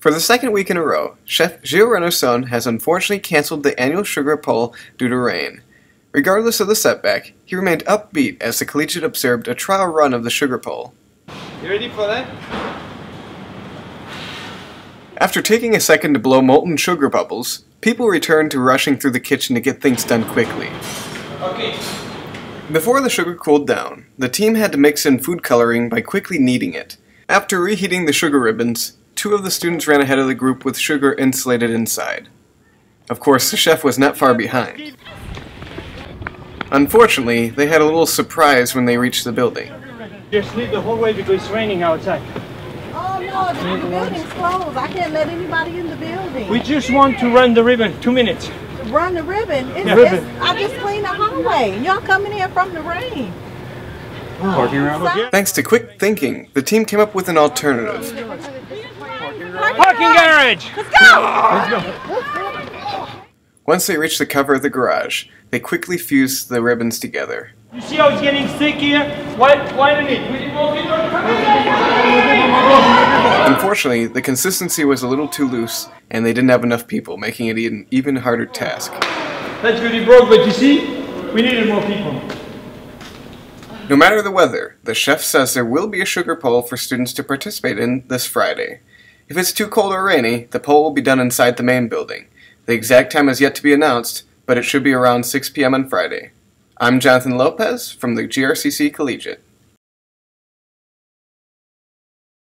For the second week in a row, Chef Gilles Renusson has unfortunately canceled the annual sugar poll due to rain. Regardless of the setback, he remained upbeat as the collegiate observed a trial run of the sugar poll. You ready for that? After taking a second to blow molten sugar bubbles, people returned to rushing through the kitchen to get things done quickly. Okay. Before the sugar cooled down, the team had to mix in food coloring by quickly kneading it. After reheating the sugar ribbons, two of the students ran ahead of the group with sugar insulated inside. Of course, the chef was not far behind. Unfortunately, they had a little surprise when they reached the building. Just leave the whole way because it's raining outside. Oh no, the building's closed. I can't let anybody in the building. We just want to run the ribbon. 2 minutes. Run the ribbon? I just cleaned the hallway. Y'all coming in from the rain. Thanks to quick thinking, the team came up with an alternative. Parking garage! Let's go! Once they reached the cover of the garage, they quickly fused the ribbons together. You see how it's getting thick here? Why did it? Unfortunately, the consistency was a little too loose, and they didn't have enough people, making it an even harder task. That's really broke, but you see, we needed more people. No matter the weather, the chef says there will be a sugar poll for students to participate in this Friday. If it's too cold or rainy, the poll will be done inside the main building. The exact time is yet to be announced, but it should be around 6 p.m. on Friday. I'm Jonathan Lopez from the GRCC Collegiate.